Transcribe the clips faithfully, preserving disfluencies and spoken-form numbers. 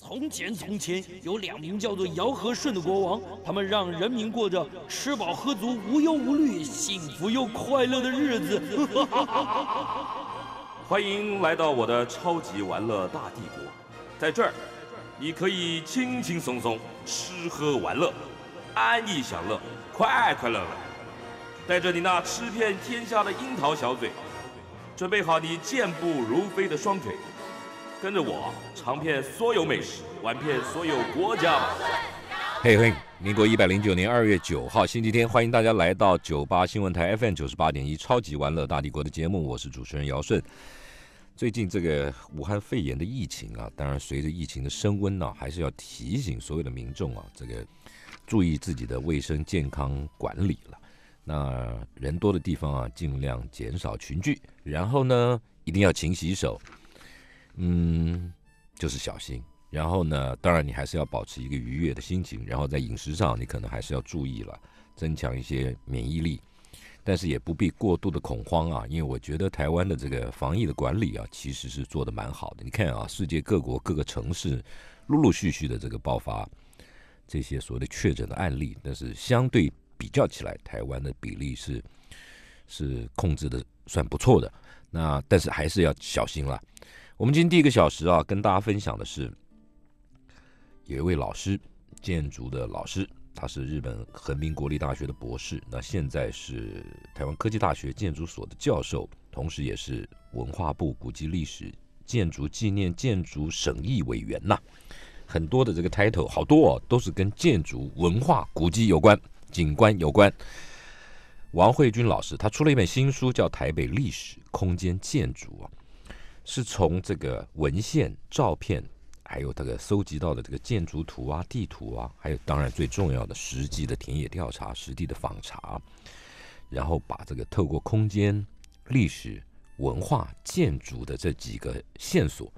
从前，从前有两名叫做尧和舜的国王，他们让人民过着吃饱喝足、无忧无虑、幸福又快乐的日子。欢迎来到我的超级玩乐大帝国，在这儿，你可以轻轻松松吃喝玩乐，安逸享乐，快快乐乐。带着你那吃遍天下的樱桃小嘴，准备好你健步如飞的双腿。 跟着我尝遍所有美食，玩遍所有国家。嘿嘿，民国一百零九年二月九号星期天，欢迎大家来到九八新闻台 F M 九十八点一超级玩乐大帝国的节目，我是主持人姚顺。最近这个武汉肺炎的疫情啊，当然随着疫情的升温呢、啊，还是要提醒所有的民众啊，这个注意自己的卫生健康管理了。那人多的地方啊，尽量减少群聚，然后呢，一定要勤洗手。 嗯，就是小心。然后呢，当然你还是要保持一个愉悦的心情。然后在饮食上，你可能还是要注意了，增强一些免疫力。但是也不必过度的恐慌啊，因为我觉得台湾的这个防疫的管理啊，其实是做得蛮好的。你看啊，世界各国各个城市陆陆续续的这个爆发这些所谓的确诊的案例，但是相对比较起来，台湾的比例是是控制的算不错的。那但是还是要小心了。 我们今天第一个小时啊，跟大家分享的是，有一位老师，建筑的老师，他是日本横滨国立大学的博士，那现在是台湾科技大学建筑所的教授，同时也是文化部古迹历史建筑纪念建筑审议委员呐、啊，很多的这个 title 好多哦，都是跟建筑文化古迹有关、景观有关。王慧君老师他出了一本新书，叫《台北历史空间建筑》啊。 是从这个文献、照片，还有这个搜集到的这个建筑图啊、地图啊，还有当然最重要的实际的田野调查、实地的访查，然后把这个透过空间、历史、文化、建筑的这几个线索，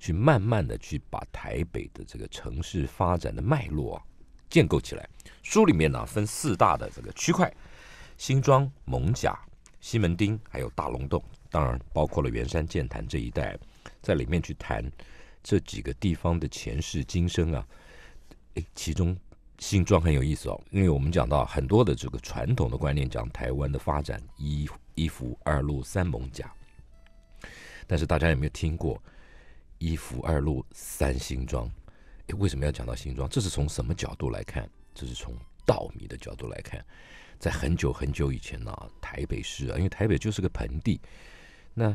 去慢慢的去把台北的这个城市发展的脉络啊建构起来。书里面呢、啊、分四大的这个区块：新庄、艋舺、西门町，还有大龙洞。 当然，包括了圆山、剑潭这一带，在里面去谈这几个地方的前世今生啊。诶，其中新庄很有意思哦，因为我们讲到很多的这个传统的观念，讲台湾的发展一一府二鹿三艋舺，但是大家有没有听过一府二鹿三新庄？诶，为什么要讲到新庄？这是从什么角度来看？这是从稻米的角度来看，在很久很久以前呢、啊，台北市啊，因为台北就是个盆地。 那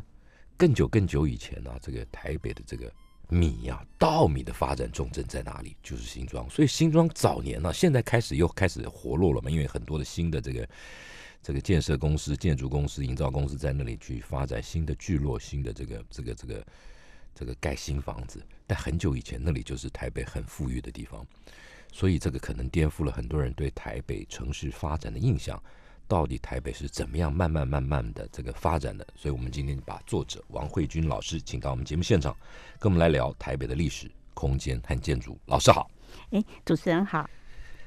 更久更久以前呢、啊，这个台北的这个米啊，稻米的发展重镇在哪里？就是新庄。所以新庄早年呢、啊，现在开始又开始活络了嘛，因为很多的新的这个这个建设公司、建筑公司、营造公司在那里去发展新的聚落、新的这个这个这个这个盖新房子。但很久以前那里就是台北很富裕的地方，所以这个可能颠覆了很多人对台北城市发展的印象。 到底台北是怎么样慢慢慢慢的这个发展的？所以，我们今天把作者王慧君老师请到我们节目现场，跟我们来聊台北的历史、空间和建筑。老师好，哎，主持人好，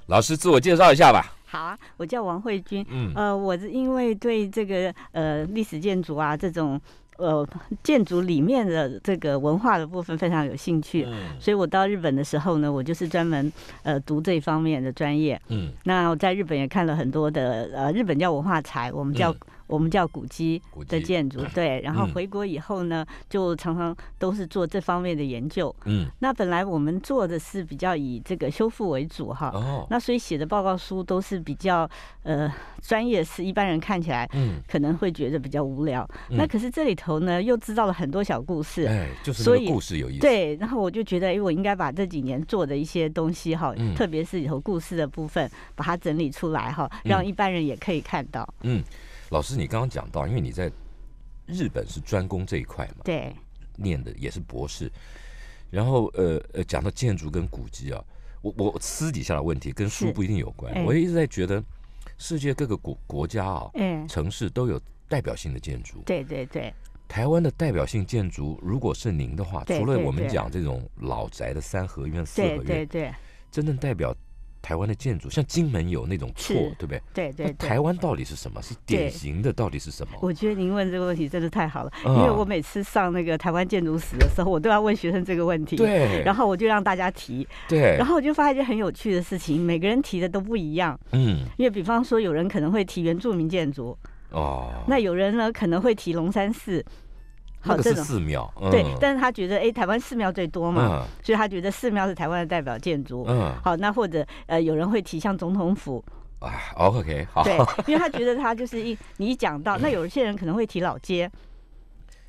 老师自我介绍一下吧。 好啊，我叫王慧君。嗯，呃，我是因为对这个呃历史建筑啊这种呃建筑里面的这个文化的部分非常有兴趣，嗯、所以我到日本的时候呢，我就是专门呃读这方面的专业。嗯，那我在日本也看了很多的呃，日本叫文化财，我们叫、嗯、我们叫古迹的建筑。对，然后回国以后呢，嗯、就常常都是做这方面的研究。嗯，那本来我们做的是比较以这个修复为主哈，哦、那所以写的报告书都是。 比较呃专业是一般人看起来，嗯，可能会觉得比较无聊。嗯、那可是这里头呢，又知道了很多小故事，哎，就是那个故事有意思。对，然后我就觉得，哎，我应该把这几年做的一些东西哈，嗯、特别是里头故事的部分，把它整理出来哈，让一般人也可以看到。嗯，老师，你刚刚讲到，因为你在日本是专攻这一块嘛，对，念的也是博士，然后呃呃，讲到建筑跟古迹啊。 我我私底下的问题跟书不一定有关，哎、我一直在觉得世界各个国国家啊，哎、城市都有代表性的建筑。对对对，台湾的代表性建筑，如果是您的话，对对对除了我们讲这种老宅的三合院、四合院，对对对，真正代表台湾的建筑，像金门有那种厝，对不对？对对。台湾到底是什么？是典型的到底是什么？我觉得您问这个问题真的太好了，因为我每次上那个台湾建筑史的时候，我都要问学生这个问题。对。然后我就让大家提。对。然后我就发现一件很有趣的事情，每个人提的都不一样。嗯。因为比方说，有人可能会提原住民建筑。哦。那有人呢可能会提龙山寺。好，这种寺庙，对，但是他觉得，哎，台湾寺庙最多嘛，所以他觉得寺庙是台湾的代表建筑。嗯，好，那或者呃，有人会提像总统府，啊 ，OK， 好，对，因为他觉得他就是一，你一讲到，那有些人可能会提老街，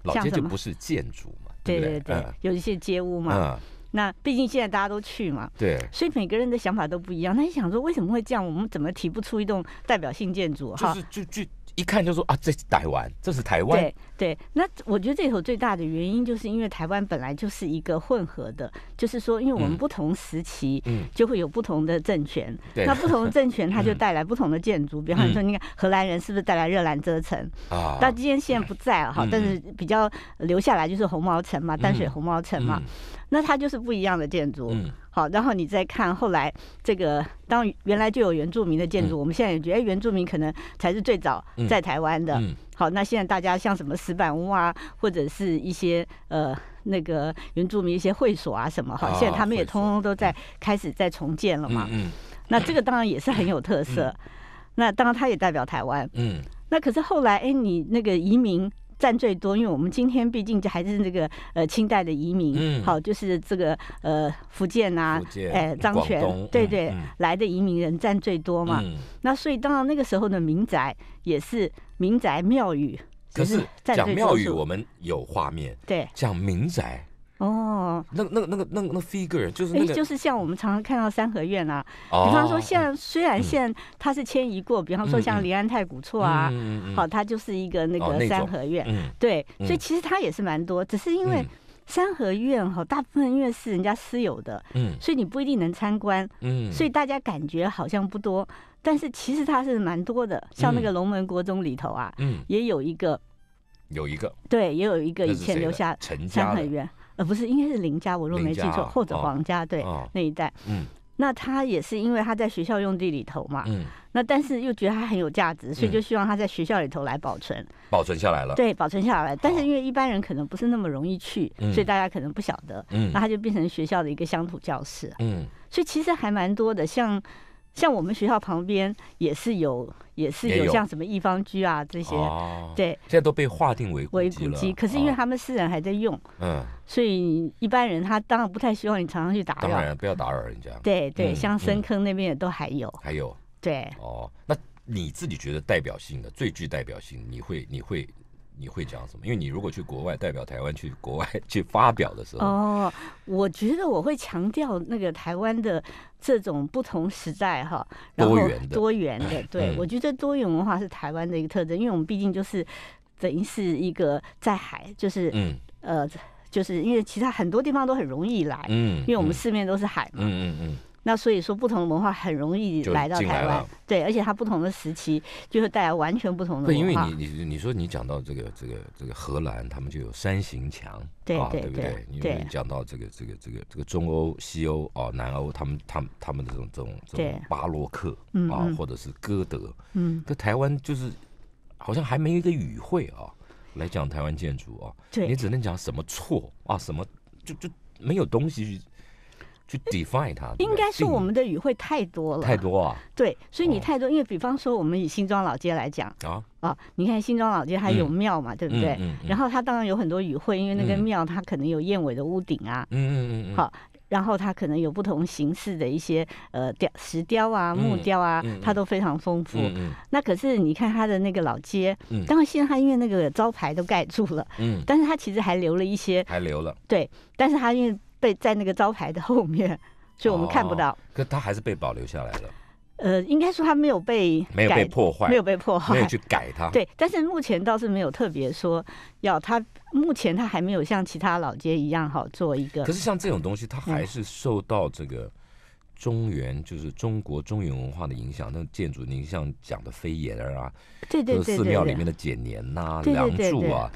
老街就不是建筑嘛，对对对，有一些街屋嘛，那毕竟现在大家都去嘛，对，所以每个人的想法都不一样。那你想说为什么会这样？我们怎么提不出一栋代表性建筑？哈，就是就就。一看就说啊，这是台湾，这是台湾。对对，那我觉得这头最大的原因，就是因为台湾本来就是一个混合的，就是说，因为我们不同时期就会有不同的政权，嗯嗯、那不同的政权它就带来不同的建筑。嗯、比方说，你看荷兰人是不是带来热兰遮城啊？到、嗯、今天现在不在哈，嗯、但是比较留下来就是红毛城嘛，淡水红毛城嘛，嗯嗯、那它就是不一样的建筑。嗯好，然后你再看后来这个，当原来就有原住民的建筑，嗯、我们现在也觉得，哎，原住民可能才是最早在台湾的。嗯嗯、好，那现在大家像什么石板屋啊，或者是一些呃那个原住民一些会所啊什么，好，现在他们也通通都在、嗯、开始在重建了嘛。嗯嗯、那这个当然也是很有特色，嗯、那当然它也代表台湾。嗯，那可是后来，哎，你那个移民。占最多，因为我们今天毕竟还是那个呃清代的移民，嗯、好，就是这个呃福建啊，哎漳泉，欸、对 对, 對、嗯、来的移民人占最多嘛。嗯、那所以当然那个时候的民宅也是民宅庙宇，可是讲庙宇我们有画面，对，讲民宅。哦，那那那个那个那 figure 就是那个，就是像我们常常看到三合院啊，比方说像虽然现在它是迁移过，比方说像林安泰古厝啊，好，它就是一个那个三合院，对，所以其实它也是蛮多，只是因为三合院哈，大部分因为是人家私有的，嗯，所以你不一定能参观，嗯，所以大家感觉好像不多，但是其实它是蛮多的，像那个龙门国中里头啊，嗯，也有一个，有一个，对，也有一个以前留下三合院。呃，不是，应该是林家，我如果没记错，或者黄家，对，那一带。嗯，那他也是因为他在学校用地里头嘛，嗯，那但是又觉得他很有价值，所以就希望他在学校里头来保存，保存下来了，对，保存下来。但是因为一般人可能不是那么容易去，所以大家可能不晓得，嗯，那他就变成学校的一个乡土教室，嗯，所以其实还蛮多的，像像我们学校旁边也是有，也是有像什么逸芳居啊这些，对，现在都被划定为古迹，可是因为他们私人还在用，嗯。所以一般人他当然不太希望你常常去打扰，当然不要打扰人家。对对，像深坑那边也都还有，还有对哦。那你自己觉得代表性的最具代表性，你会你会你会讲什么？因为你如果去国外代表台湾去国外去发表的时候，哦，我觉得我会强调那个台湾的这种不同时代哈，然后多元的多元的，对，嗯、我觉得多元文化是台湾的一个特征，因为我们毕竟就是等于是一个在海，就是嗯呃。就是因为其他很多地方都很容易来，嗯，因为我们四面都是海嘛，嗯嗯嗯，那所以说不同的文化很容易来到台湾，对，而且它不同的时期就会带来完全不同的文化。对，因为你你你说你讲到这个这个这个荷兰，他们就有山形墙，对对对，因为你讲到这个这个这个这个中欧、西欧啊、南欧，他们他们他们的这种这种这种巴洛克啊，或者是歌德，嗯，跟台湾就是好像还没有一个语汇啊。来讲台湾建筑啊，你只能讲什么错啊，什么就就没有东西去 define 它。应该是我们的语汇太多了，太多啊。对，所以你太多，因为比方说我们以新庄老街来讲啊啊，你看新庄老街它有庙嘛，对不对？然后它当然有很多语汇，因为那个庙它可能有燕尾的屋顶啊，嗯嗯嗯，好，然后它可能有不同形式的一些呃雕石雕啊、木雕啊，它都非常丰富。那可是你看它的那个老街，当然现在它因为那个招牌都盖住了，嗯，但是它其实还留了一些，还留了，对，但是它因为被在那个招牌的后面，所以我们看不到。可它还是被保留下来了。呃，应该说它没有被没有被破坏，没有被破坏，没有去改它。对，但是目前倒是没有特别说要它，目前它还没有像其他老街一样好做一个。可是像这种东西，它还是受到这个中原，嗯、就是中国中原文化的影响。那建筑，您像讲的飞檐啊，对对 对, 对, 对, 对，寺庙里面的剪年呐、啊、梁柱啊，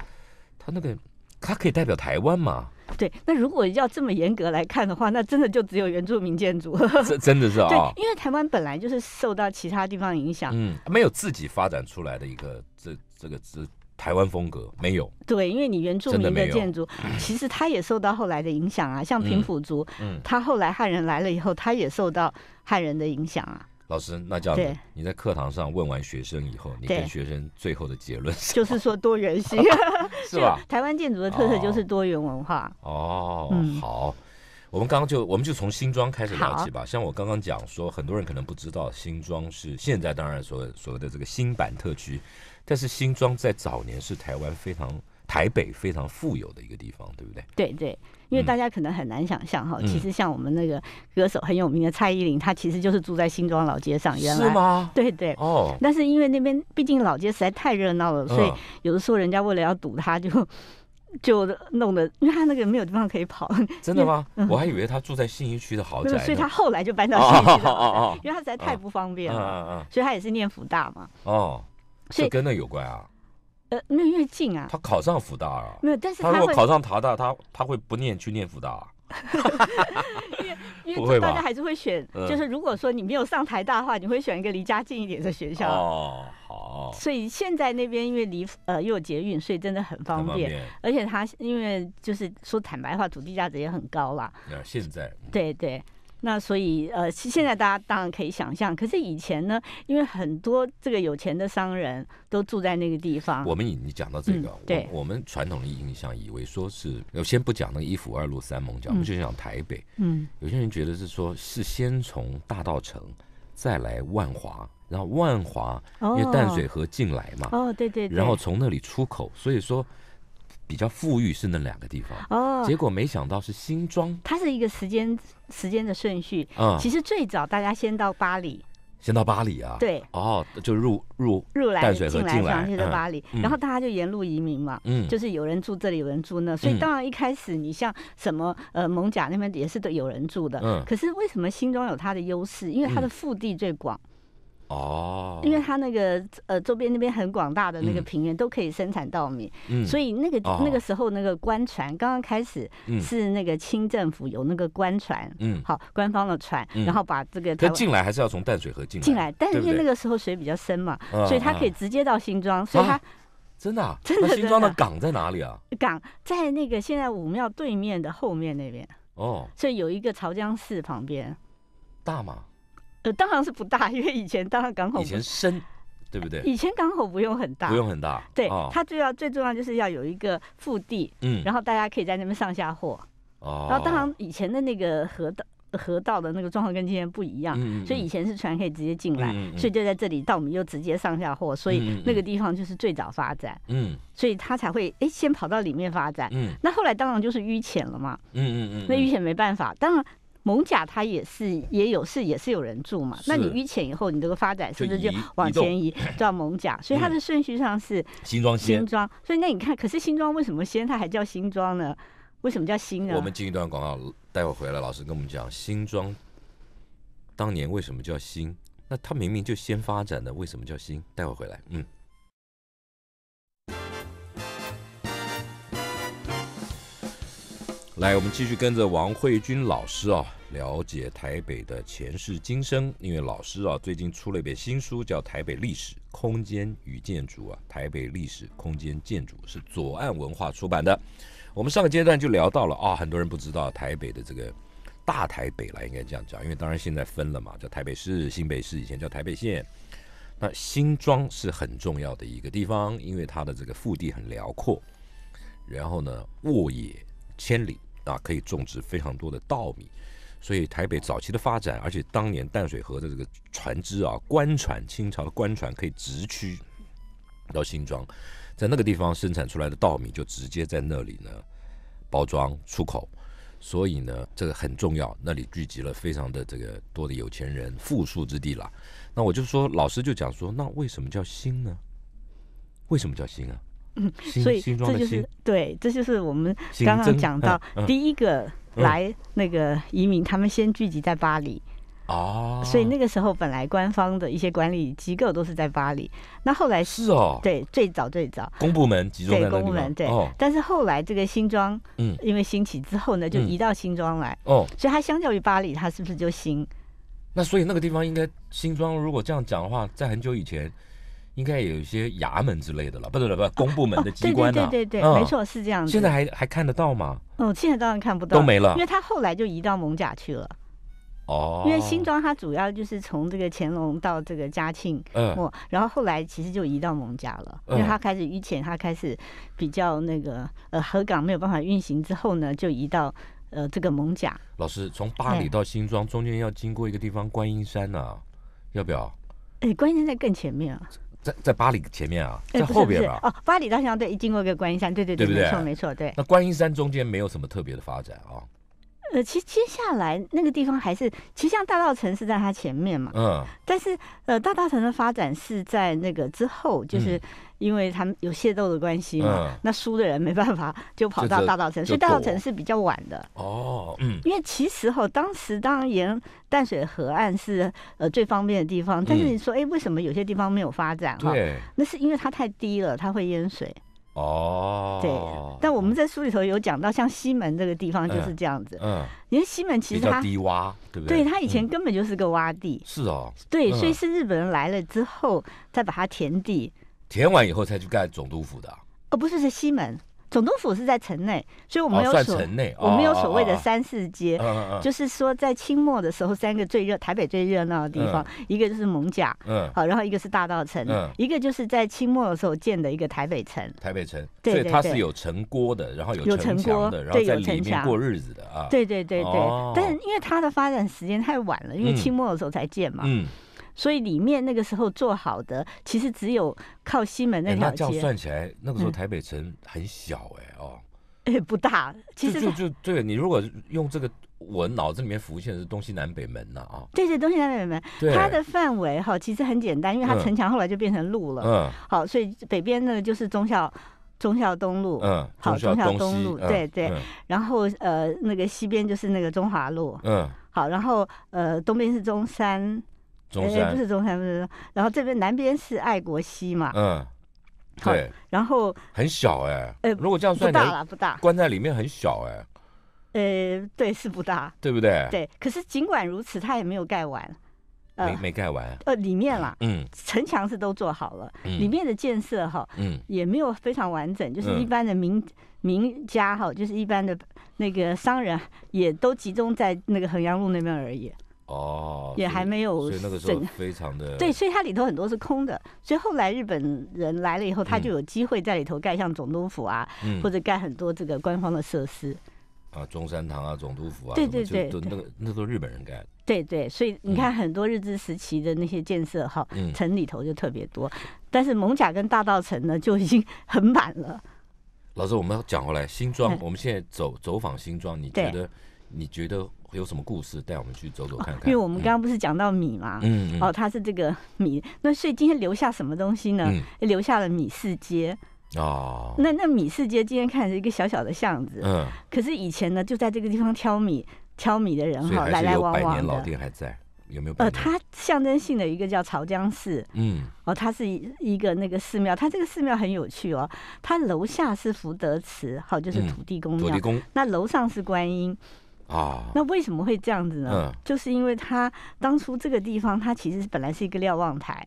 它那个它可以代表台湾嘛？对，那如果要这么严格来看的话，那真的就只有原住民建筑，这真的是啊、哦，对，因为台湾本来就是受到其他地方影响，嗯，没有自己发展出来的一个这这个这。台湾风格没有，对，因为你原住民的建筑，其实它也受到后来的影响啊，像平埔族，嗯嗯、它后来汉人来了以后，它也受到汉人的影响啊。老师，那这样，你在课堂上问完学生以后，你跟学生最后的结论是？就是说多元性，是吧？台湾建筑的特色就是多元文化。哦，嗯、好，我们刚刚就我们就从新庄开始聊起吧。像我刚刚讲说，很多人可能不知道新庄是现在当然所所谓的这个新版特区。但是新庄在早年是台湾非常台北非常富有的一个地方，对不对？对对，因为大家可能很难想象哈，嗯、其实像我们那个歌手很有名的蔡依林，她其实就是住在新庄老街上，原来是吗？对对哦，但是因为那边毕竟老街实在太热闹了，所以有的时候人家为了要堵它就。嗯就弄得，因为他那个没有地方可以跑。真的吗？嗯、我还以为他住在信义区的豪宅，所以他后来就搬到信义区了，哦哦哦哦、因为他实在太不方便了，哦哦哦、所以他也是念福大嘛。哦，所以跟那有关啊。呃，没有，因为近啊。他考上福大了。没有，但是他如果考上台大，他他会不念去念福大、啊。因为因为大家还是会选，嗯、就是如果说你没有上台大的话，你会选一个离家近一点的学校。哦，好。所以现在那边因为离呃又有捷运，所以真的很方便。方便而且它因为就是说坦白话，土地价值也很高啦。啊、现在。嗯、对对，那所以呃，现在大家当然可以想象，可是以前呢，因为很多这个有钱的商人都住在那个地方。我们你讲到这个，嗯、对我，我们传统的印象以为说是，先不讲那个一府二路三艋舺，我们就讲台北。嗯，有些人觉得是说，是先从大稻埕，再来万华，然后万华因为淡水河进来嘛，哦，对对，然后从那里出口，所以说。比较富裕是那两个地方哦，结果没想到是新庄，它是一个时间时间的顺序啊。嗯、其实最早大家先到巴黎，先到巴黎啊，对，哦，就入入入来淡水河进来，先到巴黎，嗯、然后大家就沿路移民嘛，嗯，就是有人住这里，有人住那，所以当然一开始你像什么呃艋舺那边也是都有人住的，嗯，可是为什么新庄有它的优势？因为它的腹地最广。嗯哦，因为它那个呃周边那边很广大的那个平原都可以生产稻米，嗯、所以那个、哦、那个时候那个官船刚刚开始是那个清政府有那个官船，嗯，好官方的船，嗯、然后把这个它进来还是要从淡水河进来，进来，但是因为那个时候水比较深嘛，对对所以它可以直接到新庄，啊、所以它。啊真的、啊，真的，那新庄的港在哪里啊？港在那个现在武庙对面的后面那边哦，所以有一个潮江市旁边，大吗？呃，当然是不大，因为以前当然港口以前深，对不对？以前港口不用很大，不用很大，对，哦、它最要最重要就是要有一个腹地，嗯，然后大家可以在那边上下货，哦，然后当然以前的那个河道河道的那个状况跟今天不一样，嗯、所以以前是船可以直接进来，嗯、所以就在这里到我们又直接上下货，嗯、所以那个地方就是最早发展，嗯，所以它才会哎先跑到里面发展，嗯，那后来当然就是淤浅了嘛，嗯嗯嗯，那淤浅没办法，当然。艋舺它也是也有是也是有人住嘛，那你淤浅以后，你这个发展是不是就往前移到艋舺？所以它的顺序上是新庄先，新庄。所以那你看，可是新庄为什么先它还叫新庄呢？为什么叫新呢？我们进一段广告，待会回来老师跟我们讲新庄当年为什么叫新？那它明明就先发展的，为什么叫新？待会回来，嗯。来，我们继续跟着王慧君老师啊，了解台北的前世今生。因为老师啊，最近出了一本新书，叫《台北历史空间与建筑》啊，《台北历史空间建筑》是左岸文化出版的。我们上个阶段就聊到了啊，很多人不知道台北的这个大台北啦，应该这样讲，因为当然现在分了嘛，叫台北市、新北市，以前叫台北县。那新庄是很重要的一个地方，因为它的这个腹地很辽阔，然后呢，沃野千里。啊，可以种植非常多的稻米，所以台北早期的发展，而且当年淡水河的这个船只啊，官船，清朝的官船可以直驱到新庄，在那个地方生产出来的稻米就直接在那里呢包装出口，所以呢这个很重要，那里聚集了非常的这个多的有钱人，富庶之地啦。那我就说，老师就讲说，那为什么叫新呢？为什么叫新啊？嗯，所以这就是对，这就是我们刚刚讲到第一个来那个移民，他们先聚集在巴黎，哦，所以那个时候本来官方的一些管理机构都是在巴黎，那后来是哦，对，最早最早公部门集中在那地方，对，公部门对、哦，但是后来这个新庄，嗯，因为兴起之后呢，就移到新庄来、嗯、哦，所以它相较于巴黎，它是不是就新？那所以那个地方应该新庄，如果这样讲的话，在很久以前。应该有一些衙门之类的了，不对不对，公部门的机关、啊哦哦、对对对对对、嗯，没错是这样子。现在还还看得到吗？嗯，现在当然看不到，都没了，因为他后来就移到艋舺去了。哦，因为新庄它主要就是从这个乾隆到这个嘉庆末、嗯，然后后来其实就移到艋舺了，因为他开始淤浅，他开始比较那个呃河港没有办法运行之后呢，就移到。呃，这个艋舺老师从巴黎到新庄、哎、中间要经过一个地方观音山啊，要不要？哎，观音山在更前面啊，在在巴黎前面啊，在后边啊。哎、不是不是哦，巴黎到新庄对，一经过一个观音山，对对 对, 对, 对, 对，没错没错，对。那观音山中间没有什么特别的发展啊。呃，其实接下来那个地方还是，其实像大稻埕是在它前面嘛，嗯，但是呃，大稻埕的发展是在那个之后，就是因为他们有械斗的关系嘛，嗯、那输的人没办法就跑到大稻埕，所以大稻埕是比较晚的哦，嗯，因为其实哈、哦，当时当然沿淡水河岸是呃最方便的地方，但是你说哎、嗯，为什么有些地方没有发展哈、哦？那是因为它太低了，它会淹水。哦，对，但我们在书里头有讲到，像西门这个地方就是这样子。嗯，因为西门其实它比较低洼，对不对？对，它以前根本就是个洼地。嗯、是哦。对、嗯，所以是日本人来了之后，再把它填地。填完以后才去盖总督府的、啊。哦，不是，是西门。总督府是在城内，所以我们有所、哦哦、我们有所谓的三四街、哦哦哦，就是说在清末的时候，三个最热台北最热闹的地方、嗯，一个就是艋舺，嗯，好，然后一个是大稻埕、嗯，一个就是在清末的时候建的一个台北城，台北城，对对对，所以它是有城郭的，然后有城墙的，然后在里面过日子的啊，对对对对，哦、但是因为它的发展时间太晚了，因为清末的时候才建嘛，嗯。嗯，所以里面那个时候做好的，其实只有靠西门那条街。欸、那这样算起来，那个时候台北城很小哎、欸嗯、哦，哎、欸、不大，其实就就对你如果用这个，我脑子里面浮现的是东西南北门呐 啊, 啊。对对，东西南北门，它的范围哈其实很简单，因为它城墙后来就变成路了。嗯。好，所以北边呢就是忠孝忠孝东路，嗯，好，忠孝东路，嗯、对 对, 對、嗯。然后呃，那个西边就是那个中华路，嗯，好，然后呃东边是中山。中山欸、不是中山，不是。然后这边南边是爱国西嘛，嗯，对。然后很小哎、欸，呃，如果这样算起来，不大了，不大。关在里面很小哎、欸，呃，对，是不大，对不对？对。可是尽管如此，它也没有盖完，呃、没没盖完、啊。呃，里面啦，嗯，城墙是都做好了，嗯、里面的建设哈，嗯，也没有非常完整，嗯、就是一般的民民家哈，就是一般的那个商人也都集中在那个衡阳路那边而已。哦，也还没有，所以那个时候非常的对，所以它里头很多是空的，所以后来日本人来了以后，他就有机会在里头盖像总督府啊、嗯，或者盖很多这个官方的设施啊，中山堂啊，总督府啊，对对对，都那个那都日本人盖的，对对，所以你看很多日治时期的那些建设哈、嗯，城里头就特别多，但是艋舺跟大稻埕呢就已经很满了。老师，我们要讲回来新庄、嗯，我们现在走走访新庄，你觉得你觉得？有什么故事带我们去走走看看？哦、因为我们刚刚不是讲到米嘛，嗯，哦，它是这个米，那所以今天留下什么东西呢？嗯、留下了米市街哦。那那米市街今天看是一个小小的巷子，嗯，可是以前呢，就在这个地方挑米，挑米的人哈，来来往往的。百年老店还在，有没有？呃，它象征性的一个叫潮江寺，嗯，哦，它是一个那个寺庙，它这个寺庙很有趣哦，它楼下是福德祠，好、哦，就是土地公庙、嗯，土地公，那楼上是观音。哦、那为什么会这样子呢、嗯、就是因为他当初这个地方他其实本来是一个瞭望台，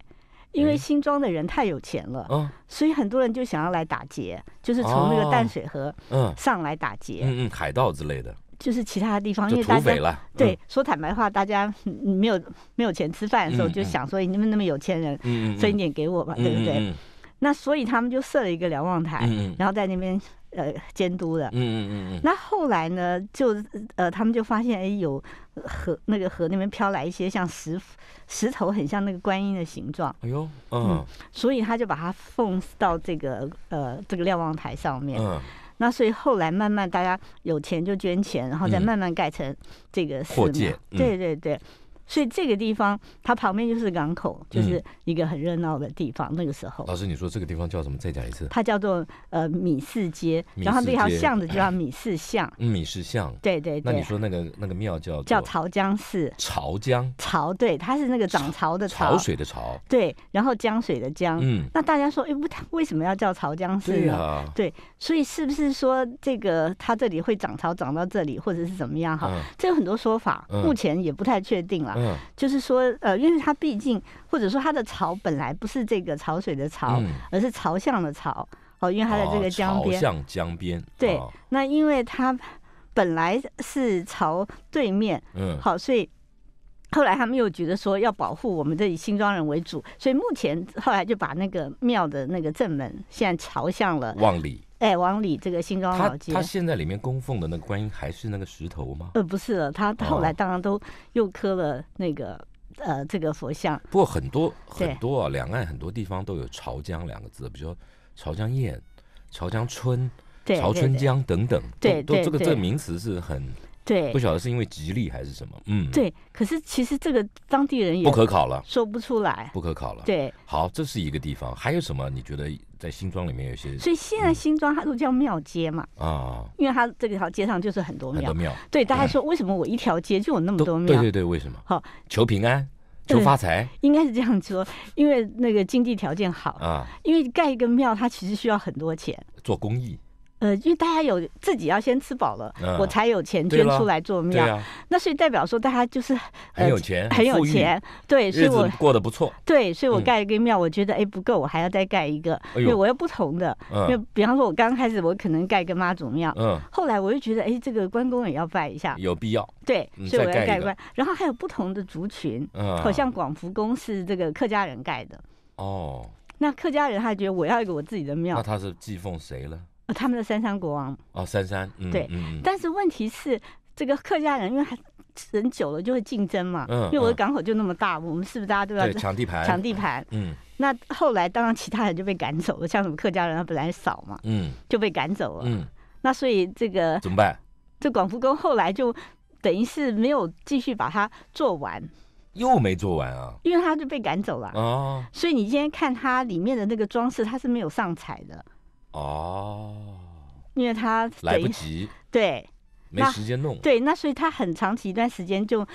因为新庄的人太有钱了、嗯、所以很多人就想要来打劫，就是从那个淡水河上来打劫、哦、嗯嗯，海盗之类的，就是其他的地方，因为大家了、嗯、对，说坦白话，大家没有没有钱吃饭的时候，就想说、嗯嗯、你们那么有钱人、嗯嗯、分一点给我吧、嗯、对不对、嗯嗯、那所以他们就设了一个瞭望台、嗯、然后在那边呃，监督的，嗯嗯嗯，那后来呢，就呃，他们就发现，哎，有河那个河那边飘来一些像石石头，很像那个观音的形状。哎呦，嗯，嗯所以他就把它奉到这个呃这个瞭望台上面。嗯，那所以后来慢慢大家有钱就捐钱，然后再慢慢盖成这个寺庙、嗯。对对对。嗯所以这个地方它旁边就是港口，就是一个很热闹的地方。嗯、那个时候，老师你说这个地方叫什么？再讲一次。它叫做呃米市街，然后那条巷子就叫米市巷。嗯、米市巷。对对对。那你说那个那个庙叫做叫潮江寺。潮江。潮，对，它是那个涨潮的潮。潮水的潮。对，然后江水的江。嗯。那大家说，哎、欸，为什么要叫潮江寺呢？啊、对，所以是不是说这个它这里会涨潮涨到这里，或者是怎么样？哈、嗯，这有很多说法，嗯、目前也不太确定了。嗯、就是说，呃，因为它毕竟，或者说它的潮本来不是这个潮水的潮，嗯、而是朝向的潮。哦，因为它在这个江边，哦、朝向江边。对，哦、那因为它本来是朝对面，嗯，好，所以后来他们又觉得说要保护我们这里新庄人为主，所以目前后来就把那个庙的那个正门现在朝向了往里。哎，往里这个新庄老街，它现在里面供奉的那个观音还是那个石头吗？呃，不是了，它后来当然都又刻了那个、哦、呃这个佛像。不过很多很多啊，两岸很多地方都有潮江两个字，比如说潮江堰、潮江春、潮春江等等，对，都这个这个名词是很。对，不晓得是因为吉利还是什么，嗯，对。可是其实这个当地人也不可考了，说不出来，不可考了。对，好，这是一个地方。还有什么？你觉得在新庄里面有些？所以现在新庄它都叫庙街嘛，啊、嗯，因为它这条街上就是很多庙，很多庙。对，大家说为什么我一条街就有那么多庙？对对对，为什么？好，求平安。求发财、嗯、应该是这样说，因为那个经济条件好啊，因为盖一个庙它其实需要很多钱做公益。呃，因为大家有自己要先吃饱了，嗯、我才有钱捐出来做庙。啊、那所以代表说大家就是、呃、很有钱，很有钱，对，所以我过得不错。对，所以我盖一个庙，嗯、我觉得哎不够，我还要再盖一个，哎、因为我要不同的。嗯、因为比方说，我刚开始我可能盖一个妈祖庙，嗯、后来我就觉得哎这个关公也要拜一下，有必要。对，所以我要盖关。然后还有不同的族群，嗯、好像广福宫是这个客家人盖的。哦，那客家人他觉得我要一个我自己的庙，那他是祭奉谁了？他们的三山国王哦，三山、嗯、对，嗯、但是问题是这个客家人，因为还人久了就会竞争嘛，嗯、因为我的港口就那么大，嗯、我们是不是大家都要抢地盘？抢地盘，嗯。那后来当然其他人就被赶走了，像什么客家人他本来少嘛，嗯，就被赶走了，嗯。那所以这个怎么办？这广福宫后来就等于是没有继续把它做完。又没做完啊，因为他就被赶走了哦，所以你今天看它里面的那个装饰，它是没有上彩的。哦，因为他来不及，对，没时间弄，对，那所以他很长期一段时间就，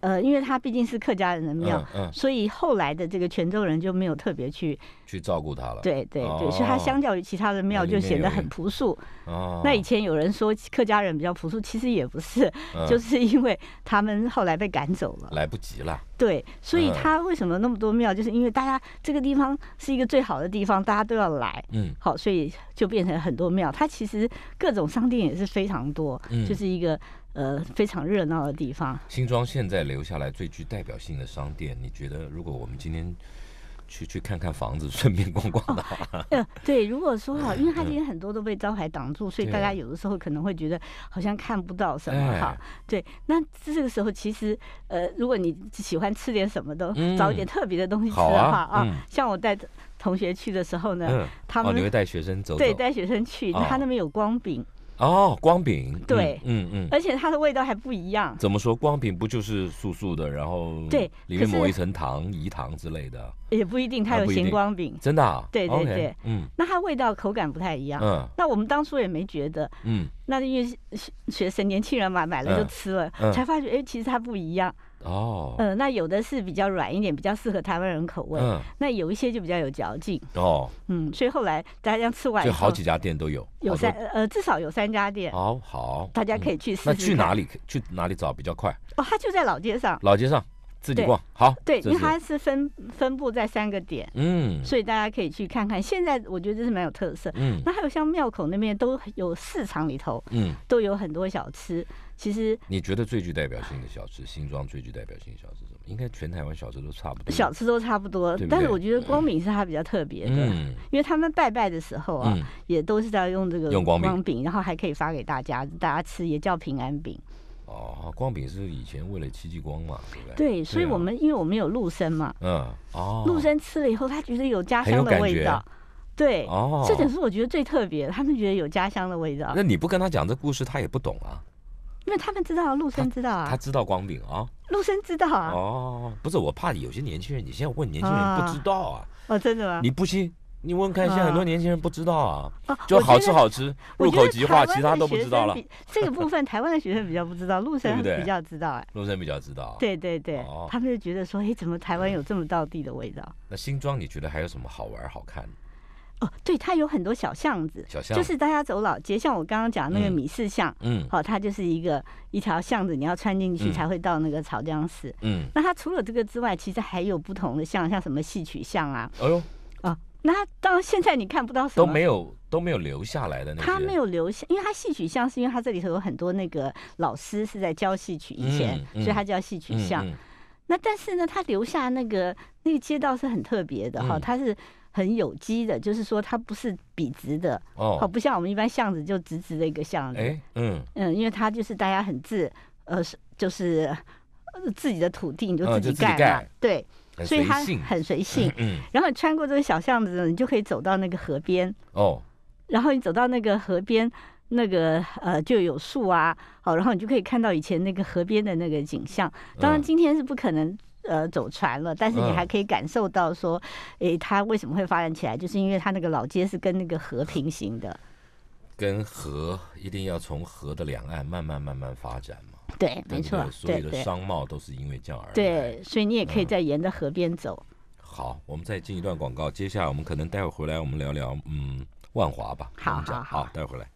呃，因为他毕竟是客家人的庙，嗯嗯、所以后来的这个泉州人就没有特别去去照顾他了，对对对，哦、所以他相较于其他的庙就显得很朴素。哦，那以前有人说客家人比较朴素，其实也不是，嗯、就是因为他们后来被赶走了，来不及了。对，所以他为什么那么多庙，嗯、就是因为大家这个地方是一个最好的地方，大家都要来，嗯，好，所以就变成很多庙。它其实各种商店也是非常多，嗯、就是一个呃非常热闹的地方。新庄现在留下来最具代表性的商店，你觉得如果我们今天去去看看房子，顺便逛逛的话，哦呃，对，如果说好，因为它今天很多都被招牌挡住，嗯、所以大家有的时候可能会觉得好像看不到什么哈。哎、对，那这个时候其实呃，如果你喜欢吃点什么都，嗯、找一点特别的东西吃的话 啊, 啊、嗯，像我带同学去的时候呢，嗯、他们、哦、你会带学生走走，对，带学生去，哦、他那边有光饼。哦，光饼，对，嗯嗯，而且它的味道还不一样。怎么说？光饼不就是素素的，然后对，里面抹一层糖、饴糖之类的，也不一定。它有咸光饼，真的啊？对对对，嗯，那它味道口感不太一样。嗯，那我们当初也没觉得，嗯，那因为学生年轻人嘛，买了就吃了，才发觉哎，其实它不一样。哦，嗯，那有的是比较软一点，比较适合台湾人口味，那有一些就比较有嚼劲。哦，嗯，所以后来大家这样吃完，就好几家店都有，有三呃至少有三家店。哦，好，大家可以去试试。那去哪里去哪里找比较快？哦，它就在老街上。老街上自己逛，好。对，因为它是分分布在三个点，嗯，所以大家可以去看看。现在我觉得这是蛮有特色，嗯。那还有像庙口那边都有市场里头，嗯，都有很多小吃。其实你觉得最具代表性的小吃，新庄最具代表性的小吃是什么？应该全台湾小吃都差不多，小吃都差不多，对不对？但是我觉得光饼是它比较特别的，嗯、因为他们拜拜的时候啊，嗯、也都是要用这个光饼，光饼然后还可以发给大家，大家吃也叫平安饼。哦，光饼是以前为了戚继光嘛，对不对？对，所以我们、啊、因为我们有陆参嘛，嗯，哦，陆参吃了以后，他觉得有家乡的味道。对，哦，这点是我觉得最特别，他们觉得有家乡的味道。那你不跟他讲这故事，他也不懂啊。因为他们知道，陆生知道啊， 他, 他知道光饼啊，陆生知道啊。哦，不是，我怕有些年轻人，你现在问年轻人不知道啊。哦，真的吗？你不信？你问看，现在很多年轻人不知道啊，哦、就好吃好吃，入口即化，其他都不知道了。这个部分台湾的学生比较不知道，陆生比较知道哎、欸，陆生比较知道。对对对，哦、他们就觉得说，哎，怎么台湾有这么道地的味道？嗯、那新庄你觉得还有什么好玩好看？哦，对，它有很多小巷子，小巷就是大家走老街，像我刚刚讲那个米市巷，嗯，好、嗯哦，它就是一个一条巷子，你要穿进去才会到那个潮江市，嗯，那它除了这个之外，其实还有不同的巷，像什么戏曲巷啊，哎呦，哦，那当然现在你看不到什么都没有都没有留下来的那些，它没有留下，因为它戏曲巷是因为它这里头有很多那个老师是在教戏曲以前，嗯嗯、所以它叫戏曲巷。嗯嗯、那但是呢，它留下那个那个街道是很特别的哈、哦，它是。很有机的，就是说它不是笔直的哦，好，不像我们一般巷子就直直的一个巷子。哎，嗯嗯，因为它就是大家很自呃，就是自己的土地你就自己盖嘛，嗯、对，所以它很随性。嗯，嗯然后你穿过这个小巷子，你就可以走到那个河边哦。然后你走到那个河边，那个呃就有树啊，好，然后你就可以看到以前那个河边的那个景象。当然今天是不可能。嗯呃，走船了，但是你还可以感受到说，诶、嗯，它为什么会发展起来？就是因为它那个老街是跟那个河平行的，跟河一定要从河的两岸慢慢慢慢发展嘛。对，对对没错，所有的商贸都是因为这样而来。对，所以你也可以再沿着河边走。嗯、好，我们再进一段广告，接下来我们可能待会回来，我们聊聊嗯万华吧。好好好，待会回来。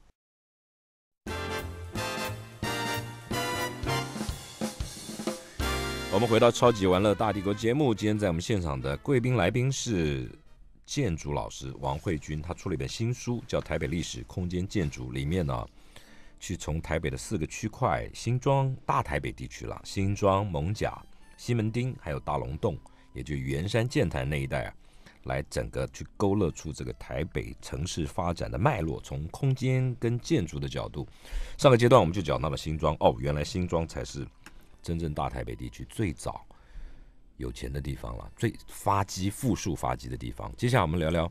我们回到超级玩乐大帝国节目，今天在我们现场的贵宾来宾是建筑老师王慧君，他出了一本新书叫《台北历史空间建筑》，里面呢去从台北的四个区块，新庄大台北地区了，新庄、艋舺、西门町还有大龙洞，也就圆山剑潭那一带啊，来整个去勾勒出这个台北城市发展的脉络，从空间跟建筑的角度。上个阶段我们就讲到了新庄，哦，原来新庄才是真正大台北地区最早有钱的地方了，最发迹富庶发迹的地方。接下来我们聊聊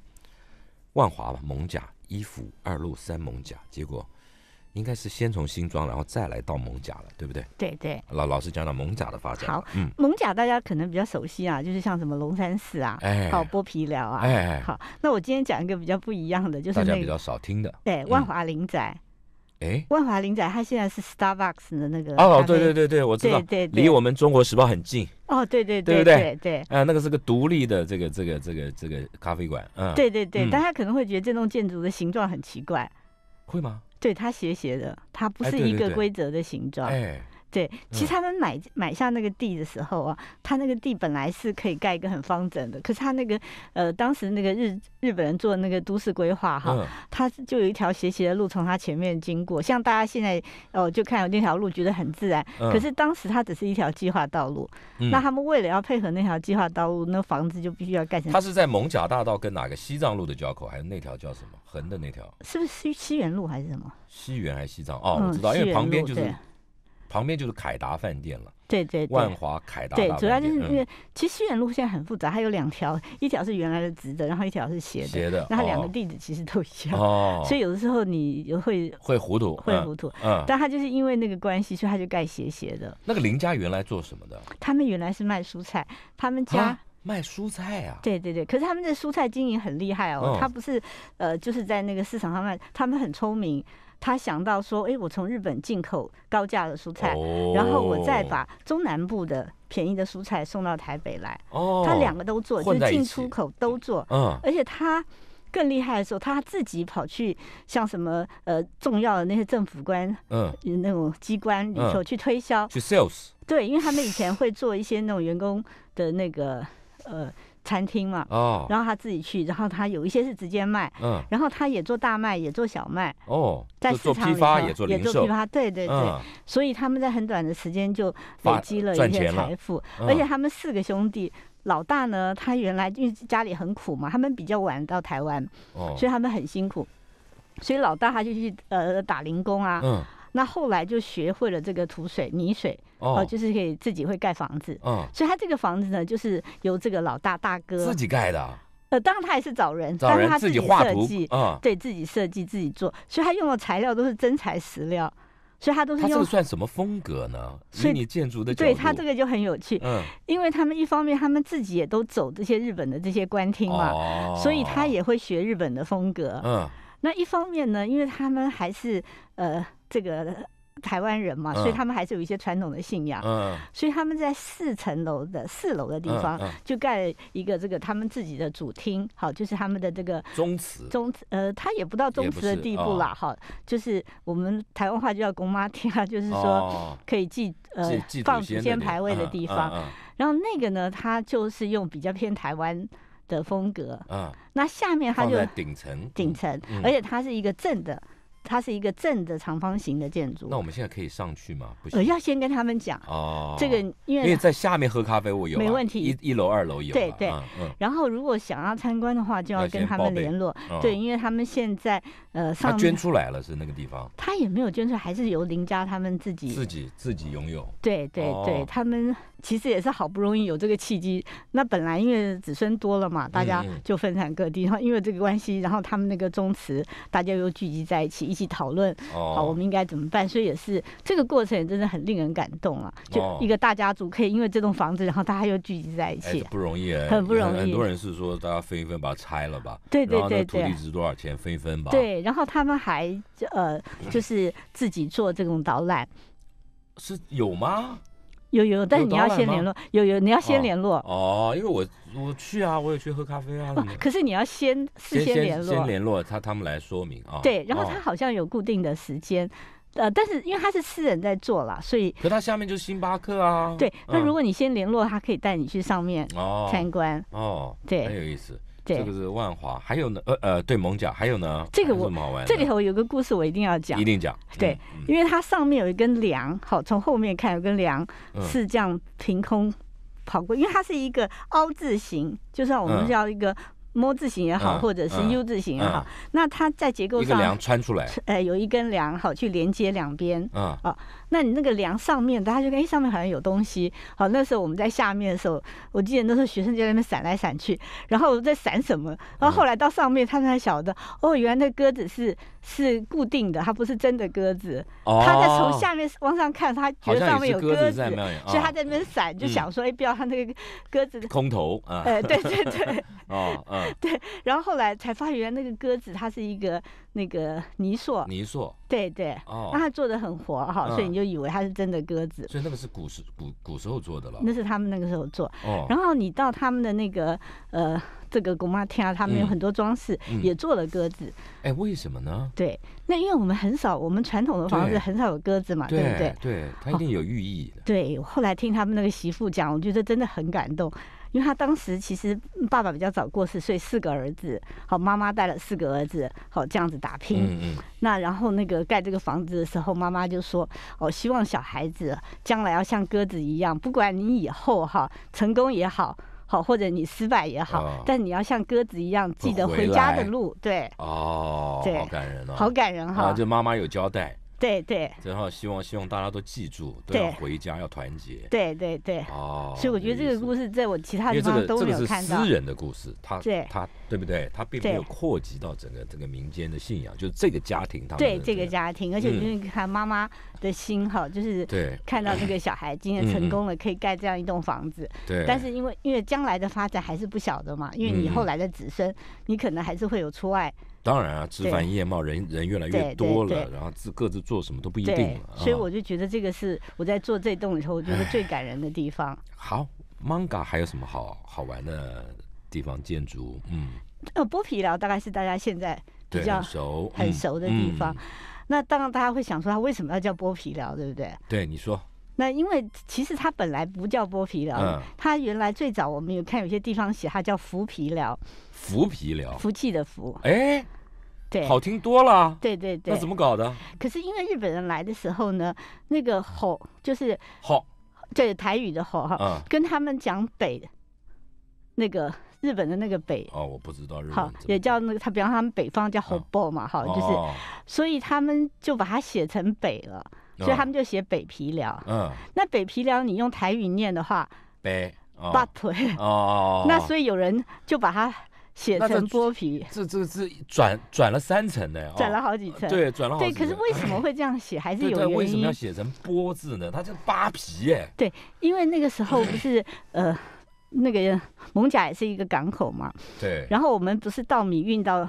万华吧，艋舺一府二路三艋舺，结果应该是先从新庄，然后再来到艋舺了，对不对？对对。老老师讲讲艋舺的发展。好，嗯，艋舺大家可能比较熟悉啊，就是像什么龙山寺啊，哎，好剥皮寮啊，哎，好。那我今天讲一个比较不一样的，就是、那个、大家比较少听的，对，万华林宅。嗯哎，万华林宅它现在是 Starbucks 的那个哦，对对对对，我知道，对对对，离我们中国时报很近哦，对对对对对对对，啊、呃，那个是个独立的这个这个这个这个咖啡馆，嗯，对对对，嗯、大家可能会觉得这栋建筑的形状很奇怪，会吗？对，它斜斜的，它不是一个规则的形状，哎。对对对哎对，其实他们买买下那个地的时候啊，他那个地本来是可以盖一个很方整的，可是他那个呃，当时那个日日本人做那个都市规划哈，他就有一条斜斜的路从他前面经过，像大家现在哦、呃、就看有那条路觉得很自然，可是当时它只是一条计划道路，嗯、那他们为了要配合那条计划道路，那房子就必须要盖成。它是在艋舺大道跟哪个西藏路的交口，还是那条叫什么横的那条？是不是西西园路还是什么？西园还是西藏？哦，嗯、我知道，因为旁边就是。旁边就是凯达饭店了，对对对，万华凯达大饭店。对，主要就是那个，嗯、其实西园路现在很复杂，它有两条，一条是原来的直的，然后一条是斜的，斜的，那它两个地址其实都一样，哦、所以有的时候你会会糊涂，会糊涂。嗯、但它就是因为那个关系，所以它就盖斜斜的。那个林家原来做什么的？他们原来是卖蔬菜，他们家、啊。卖蔬菜啊！对对对，可是他们的蔬菜经营很厉害哦，嗯、他不是呃，就是在那个市场上卖，他们很聪明。他想到说，哎，我从日本进口高价的蔬菜，哦、然后我再把中南部的便宜的蔬菜送到台北来。哦，他两个都做，就是进出口都做。嗯，而且他更厉害的时候，他自己跑去像什么呃重要的那些政府官，嗯，那种机关里头去推销，嗯、去 sales。对，因为他们以前会做一些那种员工的那个。呃，餐厅嘛，哦，然后他自己去，然后他有一些是直接卖，嗯，然后他也做大卖，也做小卖，哦，在市场里头也做批发，对对对，所以他们在很短的时间就累积了一些财富，而且他们四个兄弟，老大呢，他原来因为家里很苦嘛，他们比较晚到台湾，所以他们很辛苦，所以老大他就去呃打零工啊，嗯，那后来就学会了这个土水泥水。哦，就是可以自己会盖房子，嗯，所以他这个房子呢，就是由这个老大大哥自己盖的。呃，当然他也是找人，但是他自己设计，对自己设计自己做，所以他用的材料都是真材实料。所以它都是用。它这个算什么风格呢？以你建筑的角度，对它这个就很有趣。嗯，因为他们一方面他们自己也都走这些日本的这些官厅嘛，哦、所以他也会学日本的风格。嗯，那一方面呢，因为他们还是呃这个。 台湾人嘛，所以他们还是有一些传统的信仰，嗯、所以他们在四层楼的四楼的地方、嗯嗯、就盖了一个这个他们自己的主厅，好，就是他们的这个宗祠，宗呃，他也不到宗祠的地步啦，哈、哦，就是我们台湾话就叫公妈厅啊，就是说可以祭、哦、呃祭放祖先牌位的地方。嗯嗯嗯、然后那个呢，他就是用比较偏台湾的风格，嗯、那下面他就顶层顶层，嗯、而且它是一个正的。 它是一个正的长方形的建筑。那我们现在可以上去吗？不行，我、呃、要先跟他们讲哦。这个因为因为在下面喝咖啡我有、啊、没问题，一一楼二楼有、啊。对对。嗯嗯、然后如果想要参观的话，就要跟他们联络。嗯、对，因为他们现在呃上面他捐出来了是那个地方。他也没有捐出来，还是由林家他们自己自己自己拥有。对对对，哦、他们其实也是好不容易有这个契机。那本来因为子孙多了嘛，大家就分散各地，然后、嗯嗯、因为这个关系，然后他们那个宗祠大家又聚集在一起。 一起讨论，好，我们应该怎么办？所以也是这个过程也真的很令人感动啊！就一个大家族可以因为这栋房子，然后大家又聚集在一起，不容易，很不容易。很多人是说大家分一分把它拆了吧，对对对对，土地值多少钱分一分吧。对，然后他们还呃就是自己做这种导览，是有吗？有有，但你要先联络，有有你要先联络哦，因为我。 我去啊，我也去喝咖啡啊。可是你要先事先联络，先联络他，他们来说明啊。对，然后他好像有固定的时间，呃，但是因为他是私人在做啦，所以。可他下面就是星巴克啊。对，那如果你先联络，他可以带你去上面参观。哦，对，很有意思。对，这个是万华，还有呢，呃呃，对，艋舺，还有呢，这个我这里头有个故事，我一定要讲，一定讲。对，因为它上面有一根梁，好，从后面看有根梁是这样凭空。 跑过，因为它是一个凹字形，就算我们叫一个摸字形也好，嗯、或者是 U 字形也好，嗯嗯、那它在结构上一个梁穿出来，呃，有一根梁好去连接两边，啊、嗯哦，那你那个梁上面，大家就看，哎，上面好像有东西，好，那时候我们在下面的时候，我记得那时候学生就在那边闪来闪去，然后在闪什么，然后后来到上面，他们才晓得，哦，原来那鸽子是。 是固定的，它不是真的鸽子。哦、他在从下面往上看，他觉得上面有鸽子，鸽子哦、所以他在那边闪，嗯、就想说：“哎、欸，不要他那个鸽子空投啊！”哎、呃，对对对，哦，嗯，对。然后后来才发现，那个鸽子它是一个那个泥塑，泥塑，对对。哦，那它做的很活哈，所以你就以为它是真的鸽子。嗯、所以那个是古时古古时候做的了。那是他们那个时候做。哦。然后你到他们的那个呃。 这个古妈厅啊，他们有很多装饰，嗯嗯、也做了鸽子。哎，为什么呢？对，那因为我们很少，我们传统的房子很少有鸽子嘛， 对, 对不对？对，它一定有寓意的。哦、对，我后来听他们那个媳妇讲，我觉得真的很感动，因为他当时其实爸爸比较早过世，所以四个儿子，好，妈妈带了四个儿子，好这样子打拼。嗯嗯。那然后那个盖这个房子的时候，妈妈就说：“哦，希望小孩子将来要像鸽子一样，不管你以后哈成功也好。” 好，或者你失败也好，哦、但你要像鸽子一样，记得回家的路。对，哦，对，好感人哦，好感人哈、哦啊！这妈妈有交代，对对，然后希望希望大家都记住，都要回家，要团结。对对对，哦，所以我觉得这个故事在我其他地方都没有看到。因为这个这个是私人的故事，他对他对不对？他并没有扩及到整个整个民间的信仰，就是这个家庭他们、这个、对这个家庭，而且就是看妈妈。嗯 的心哈，就是看到这个小孩今天成功了，可以盖这样一栋房子。对，但是因为因为将来的发展还是不晓得嘛，因为你后来的子孙，你可能还是会有出外。当然啊，枝繁叶茂，人人越来越多了，然后自各自做什么都不一定了。所以我就觉得这个是我在做这栋以后，我觉得最感人的地方。好，艋舺还有什么好好玩的地方？建筑，嗯，呃，剥皮寮大概是大家现在比较熟、很熟的地方。 那当然，大家会想说，它为什么要叫剥皮寮，对不对？对，你说。那因为其实它本来不叫剥皮寮，嗯、它原来最早我们有看有些地方写它叫福皮寮。福皮寮。福气的福。哎，对，好听多了。对对对。那怎么搞的？可是因为日本人来的时候呢，那个吼就是吼，对台语的吼哈，嗯、跟他们讲北那个。 日本的那个北哦，我不知道日本好也叫那个，他比方他们北方叫 hobo 嘛，哈、哦，就是，哦、所以他们就把它写成北了，哦、所以他们就写北皮寮。嗯，那北皮寮你用台语念的话，北，哦、八腿哦，那所以有人就把它写成剥皮，这这这转转了三层的，转了好几层，对，转了好几层。对，可是为什么会这样写？还是有原因。对，为什么要写成剥字呢？它就扒皮耶。对，因为那个时候不是呃，那个艋舺也是一个港口嘛。对。然后我们不是稻米运到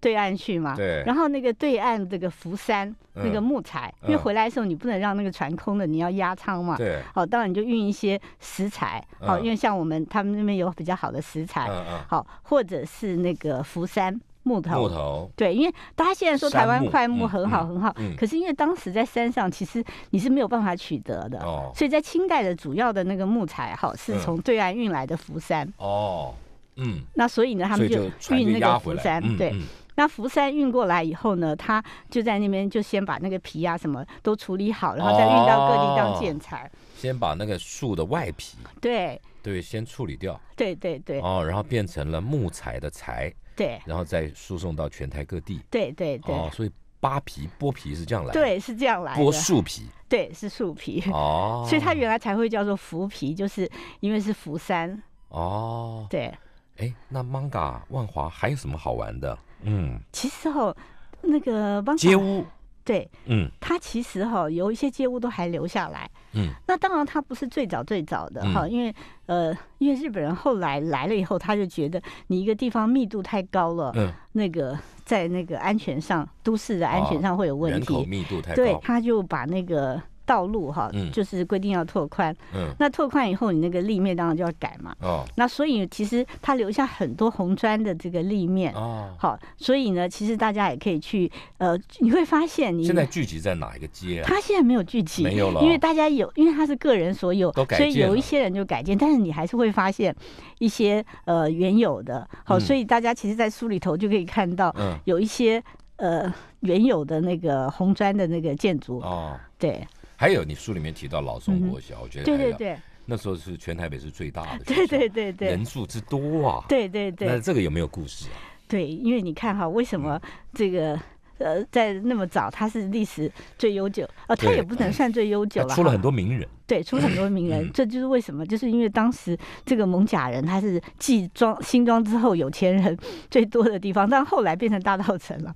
对岸去嘛？对。然后那个对岸这个福山那个木材，因为回来的时候你不能让那个船空的，你要压舱嘛。对。好，当然你就运一些食材，好，因为像我们他们那边有比较好的食材，好，或者是那个福山木头。木头。对，因为大家现在说台湾块木很好很好，可是因为当时在山上其实你是没有办法取得的，所以在清代的主要的那个木材，好，是从对岸运来的福山。哦。嗯。那所以呢，他们就运那个福山，对。那福山运过来以后呢，他就在那边就先把那个皮啊什么都处理好，然后再运到各地当建材。哦、先把那个树的外皮，对对，先处理掉，对对对。哦，然后变成了木材的材，对，然后再输送到全台各地，对对对。哦，所以扒皮、剥皮是这样来的，对，是这样来的。剥树皮，对，是树皮。哦，所以它原来才会叫做福皮，就是因为是福山。哦，对。哎，那 艋舺 万华还有什么好玩的？嗯，其实哈、哦，那个艋舺街屋，对，嗯，它其实哈、哦、有一些街屋都还留下来，嗯，那当然它不是最早最早的哈、嗯，因为呃，因为日本人后来来了以后，他就觉得你一个地方密度太高了，嗯，那个在那个安全上，都市的安全上会有问题，人口密度太高，对，他就把那个道路哈，嗯、就是规定要拓宽，嗯，那拓宽以后，你那个立面当然就要改嘛，哦，那所以其实它留下很多红砖的这个立面，哦，好，所以呢，其实大家也可以去，呃，你会发现你现在聚集在哪一个街啊？它现在没有聚集，没有了，因为大家有，因为它是个人所有，所以有一些人就改建，但是你还是会发现一些呃原有的，好，嗯、所以大家其实，在书里头就可以看到，嗯，有一些呃原有的那个红砖的那个建筑，哦，对。还有你书里面提到老松国小，我觉得对对对，那时候是全台北是最大的，对对对对，人数之多啊，对对对。那这个有没有故事啊？对，因为你看哈，为什么这个呃在那么早，它是历史最悠久，呃，它也不能算最悠久了，出了很多名人，对，出了很多名人，这就是为什么，就是因为当时这个艋舺人他是继庄新庄之后有钱人最多的地方，但后来变成大稻埕了，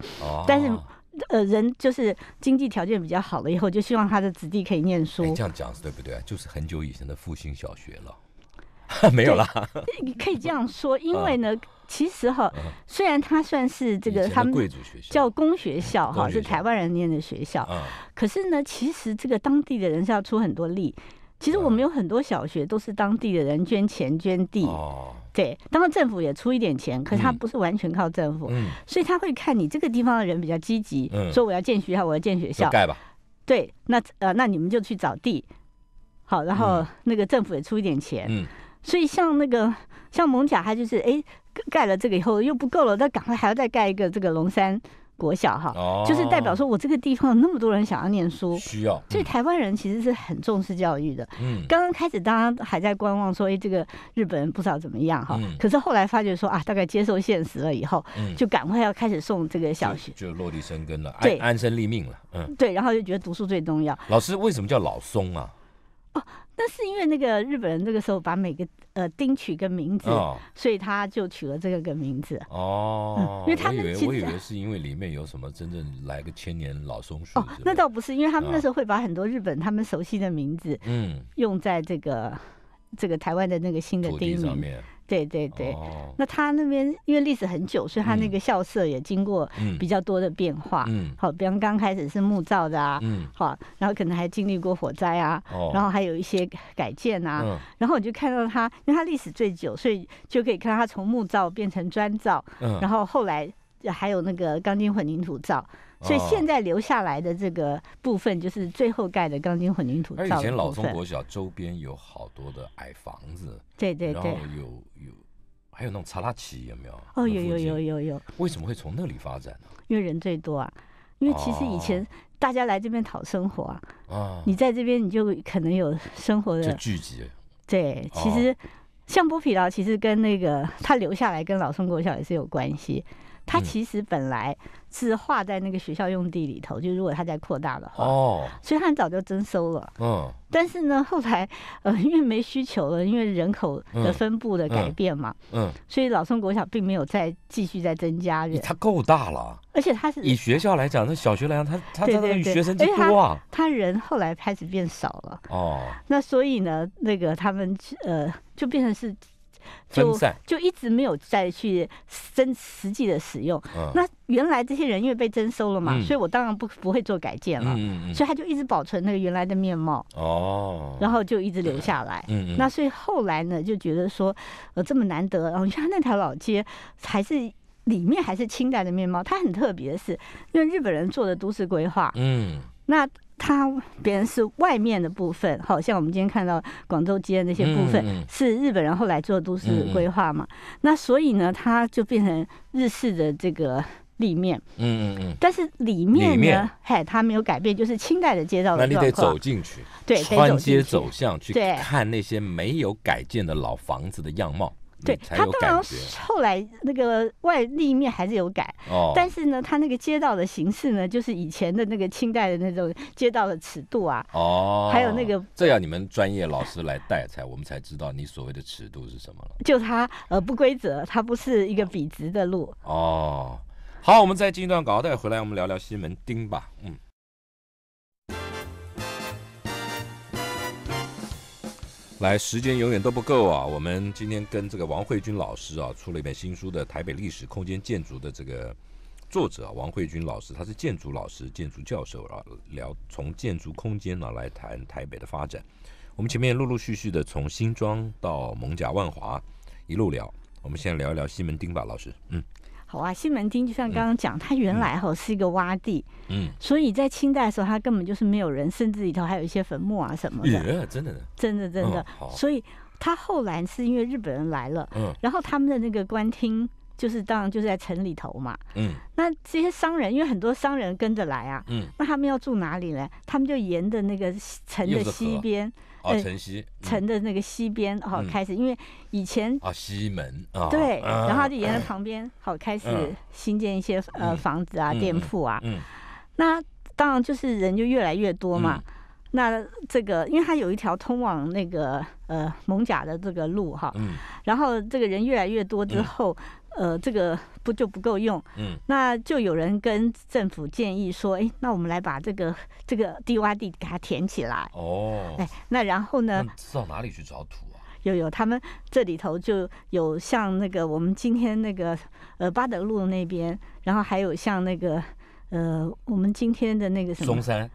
但是。呃，人就是经济条件比较好了以后，就希望他的子弟可以念书。你这样讲对不对？就是很久以前的复兴小学了，没有啦。你可以这样说，因为呢，嗯、其实哈，嗯、虽然他算是这个他们叫公学校哈，嗯、是台湾人念的学校，嗯、可是呢，其实这个当地的人是要出很多力。其实我们有很多小学都是当地的人捐钱捐地，哦、对，当然政府也出一点钱，可是他不是完全靠政府，嗯、所以他会看你这个地方的人比较积极，嗯、说我要建学校，我要建学校，盖吧，对，那呃，那你们就去找地，好，然后那个政府也出一点钱，嗯、所以像那个像艋舺，他就是哎盖了这个以后又不够了，那赶快还要再盖一个这个龙山国小哈，哦、就是代表说我这个地方有那么多人想要念书，需要，嗯、所以台湾人其实是很重视教育的。嗯，刚刚开始大家还在观望说，哎，这个日本人不知道怎么样哈，嗯、可是后来发觉说啊，大概接受现实了以后，嗯、就赶快要开始送这个小学，就, 就落地生根了，对，安身立命了，嗯，对，然后就觉得读书最重要。老师为什么叫老松啊？哦，那是因为那个日本人这个时候把每个呃町取个名字，哦、所以他就取了这个个名字。哦，嗯、因为他们其实我以为我以为是因为里面有什么真正来个千年老松树。哦，那倒不是，因为他们那时候会把很多日本他们熟悉的名字，嗯，用在这个这个台湾的那个新的町上面。对对对，哦、那他那边因为历史很久，所以他那个校舍也经过比较多的变化。嗯，好，比方刚开始是木造的啊，嗯，好，然后可能还经历过火灾啊，哦、然后还有一些改建啊。嗯、然后我就看到他，因为他历史最久，所以就可以看到他从木造变成砖造，嗯、然后后来还有那个钢筋混凝土造。所以现在留下来的这个部分，就是最后盖的钢筋混凝土造的部分。而以前老松国小周边有好多的矮房子，对对对，然后有有还有那种查拉奇，有没有？哦，有有有有有。为什么会从那里发展呢？因为人最多啊，因为其实以前大家来这边讨生活啊，哦、你在这边你就可能有生活的就聚集。对，其实像剥皮寮，其实跟那个它留下来跟老松国小也是有关系。它其实本来是划在那个学校用地里头，嗯、就如果它在扩大的话，哦，所以它很早就征收了。嗯，但是呢，后来呃，因为没需求了，因为人口的分布的改变嘛，嗯，嗯嗯所以老松国小并没有再继续再增加人。它够大了，而且它是以学校来讲，它小学来讲，它它它的学生就多啊，它人后来开始变少了。哦，那所以呢，那个他们呃，就变成是。就就一直没有再去真实际的使用。嗯、那原来这些人因为被征收了嘛，嗯、所以我当然不不会做改建了，嗯嗯嗯、所以他就一直保存那个原来的面貌。哦，然后就一直留下来。嗯嗯、那所以后来呢，就觉得说，呃，这么难得，然后你看那条老街还是。里面还是清代的面貌，它很特别的是，因为日本人做的都市规划，嗯，那它别人是外面的部分，好像我们今天看到广州街那些部分、嗯、是日本人后来做都市规划嘛，嗯、那所以呢，它就变成日式的这个立面，嗯嗯嗯，但是里面呢，里面嘿，它没有改变，就是清代的街道的状况，那你得走进去，对，穿街走巷去看那些没有改建的老房子的样貌。对，他当然后来那个外立面还是有改，哦、但是呢，他那个街道的形式呢，就是以前的那个清代的那种街道的尺度啊，哦，还有那个这要你们专业老师来带才我们才知道你所谓的尺度是什么了。就它呃不规则，它不是一个笔直的路。哦，好，我们再进一段广告带回来，我们聊聊西门町吧，嗯。来，时间永远都不够啊！我们今天跟这个王慧君老师啊，出了一本新书的《台北历史空间建筑》的这个作者、啊、王慧君老师，他是建筑老师、建筑教授啊，聊从建筑空间呢、啊、来谈台北的发展。我们前面陆陆续续的从新庄到艋舺万华一路聊，我们先聊一聊西门町吧，老师，嗯。好啊，西门町就像刚刚讲，嗯、它原来哈是一个洼地，嗯，所以在清代的时候，它根本就是没有人，甚至里头还有一些坟墓啊什么的，嗯、真的，真的真的，嗯、所以它后来是因为日本人来了，嗯，然后他们的那个官厅就是当然就是在城里头嘛，嗯，那这些商人因为很多商人跟着来啊，嗯，那他们要住哪里呢？他们就沿着那个城的西边。哦，城西城的那个西边好开始，因为以前啊西门啊对，然后就沿着旁边好开始新建一些呃房子啊、店铺啊，那当然就是人就越来越多嘛。那这个因为它有一条通往那个呃艋舺的这个路哈，然后这个人越来越多之后，呃，这个不就不够用，嗯，那就有人跟政府建议说，哎，那我们来把这个这个低洼地给它填起来。哦，哎，那然后呢？到哪里去找土啊？有有，他们这里头就有像那个我们今天那个呃八德路那边，然后还有像那个呃我们今天的那个什么松山，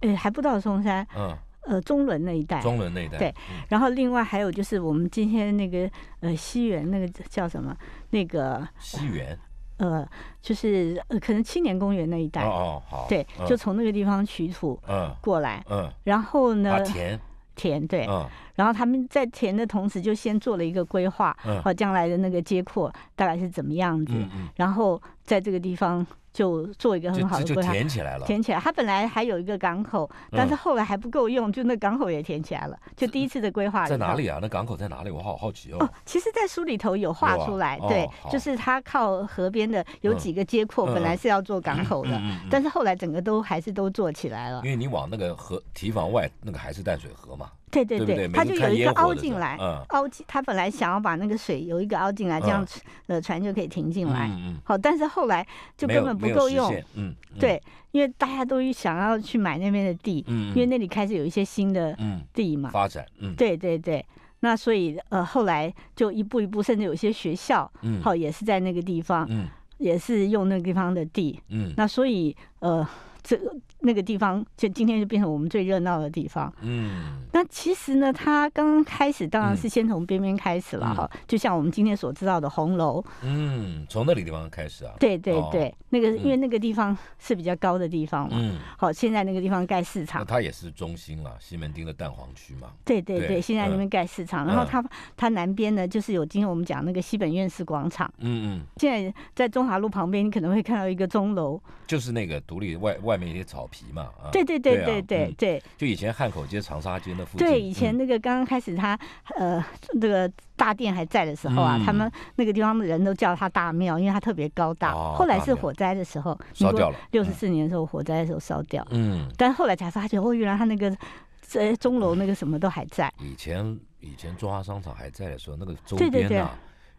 哎，还不到松山，嗯。呃，中仑那一带，中仑那一带，对。嗯、然后另外还有就是我们今天那个呃西园那个叫什么那个西园，呃，就是、呃、可能青年公园那一带哦，哦好，对，嗯、就从那个地方取土嗯过来嗯，嗯然后呢田田对，嗯、然后他们在田的同时就先做了一个规划，嗯，好、啊，将来的那个街廓大概是怎么样子，嗯嗯、然后在这个地方。就做一个很好的规划，就填起来了。填起来，它本来还有一个港口，但是后来还不够用，就那港口也填起来了。就第一次的规划在哪里啊？那港口在哪里？我好好奇哦。哦，其实，在书里头有画出来，对，就是它靠河边的有几个街廓，本来是要做港口的，但是后来整个都还是都做起来了。因为你往那个河堤防外，那个还是淡水河嘛。对对对，它就有一个凹进来，凹进，它本来想要把那个水有一个凹进来，这样呃船就可以停进来。好，但是后来就根本。不够用，嗯，对，因为大家都想要去买那边的地，嗯，因为那里开始有一些新的地嘛，发展，嗯，对对对，那所以呃后来就一步一步，甚至有些学校，嗯，好也是在那个地方，嗯，也是用那个地方的地，嗯，那所以呃这那个地方就今天就变成我们最热闹的地方，嗯，那其实呢，它刚刚开始当然是先从边边开始了哈，就像我们今天所知道的红楼，嗯，从那里地方开始啊，对对对，那个因为那个地方是比较高的地方嘛，嗯，好，现在那个地方盖市场，它也是中心了，西门町的蛋黄区嘛，对对对，现在那边盖市场，然后它它南边呢就是有今天我们讲那个西本院士广场，嗯嗯，现在在中华路旁边你可能会看到一个钟楼，就是那个独立外外面一些草。皮嘛，啊、对对对对对 对,、啊嗯、对，就以前汉口街、长沙街那附近，对，以前那个刚刚开始他、嗯、呃那、这个大殿还在的时候啊，嗯、他们那个地方的人都叫他大庙，因为他特别高大。哦、后来是火灾的时候，烧掉了，六十四年的时候、嗯、火灾的时候烧掉，嗯，但后来才发觉哦，原来他那个这钟楼那个什么都还在。以前以前中华商场还在的时候，那个周边啊。对对对，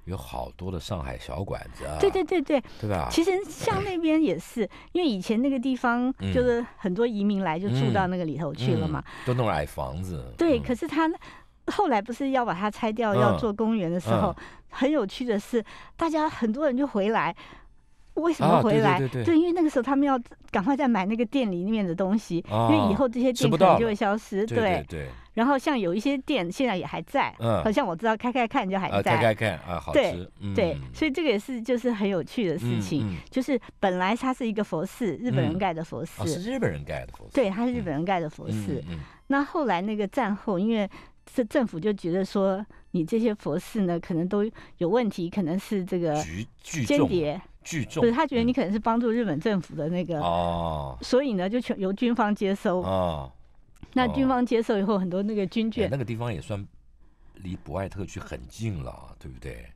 有好多的上海小馆子啊，对对对对，对吧？其实像那边也是，因为以前那个地方就是很多移民来就住到那个里头去了嘛，都弄矮房子。对，可是他后来不是要把它拆掉，要做公园的时候，很有趣的是，大家很多人就回来。为什么回来？对，因为那个时候他们要赶快再买那个店里面的东西，因为以后这些店可能就会消失。对对。然后像有一些店现在也还在，好像我知道开开看就还在。开开看啊，好吃。对，所以这个也是就是很有趣的事情，就是本来它是一个佛寺，日本人盖的佛寺。是日本人盖的佛寺。对，它是日本人盖的佛寺。那后来那个战后，因为这政府就觉得说，你这些佛寺呢，可能都有问题，可能是这个间谍。聚众，不是，他觉得你可能是帮助日本政府的那个，哦、所以呢就全由军方接收。哦、那军方接收以后，很多那个军券、哎，那个地方也算离博爱特区很近了，对不对？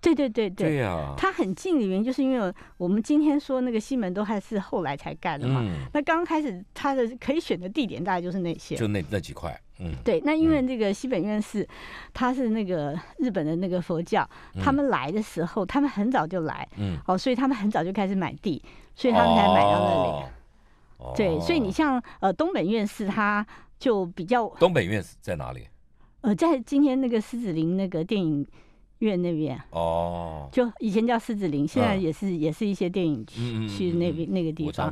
对对对对，对啊，它很近的原因就是因为我们今天说那个西门都还是后来才盖的嘛。嗯、那刚开始它的可以选的地点大概就是那些，就那那几块。嗯，对，那因为这个西本院是，它是那个日本的那个佛教，嗯、他们来的时候，他们很早就来，嗯，哦，所以他们很早就开始买地，所以他们才买到那里。哦、对，所以你像呃东本院是它就比较，东本院是在哪里？呃，在今天那个狮子林那个电影。院那边哦，就以前叫狮子林，现在也是也是一些电影区去那边那个地方。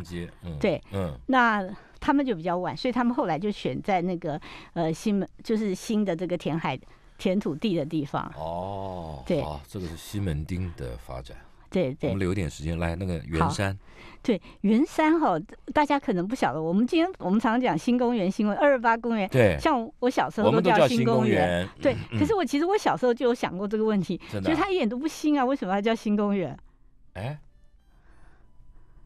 对，嗯，那他们就比较晚，所以他们后来就选在那个呃新门，就是新的这个填海填土地的地方。哦，对，这个是西门町的发展。对对，我们留一点时间来那个圆山。对，圆山哈，大家可能不晓得，我们今天我们常讲新公园，新公园二二八公园。对，像我小时候都叫新公园。对，可是我其实我小时候就有想过这个问题，所以它一点都不新啊，为什么要叫新公园？哎，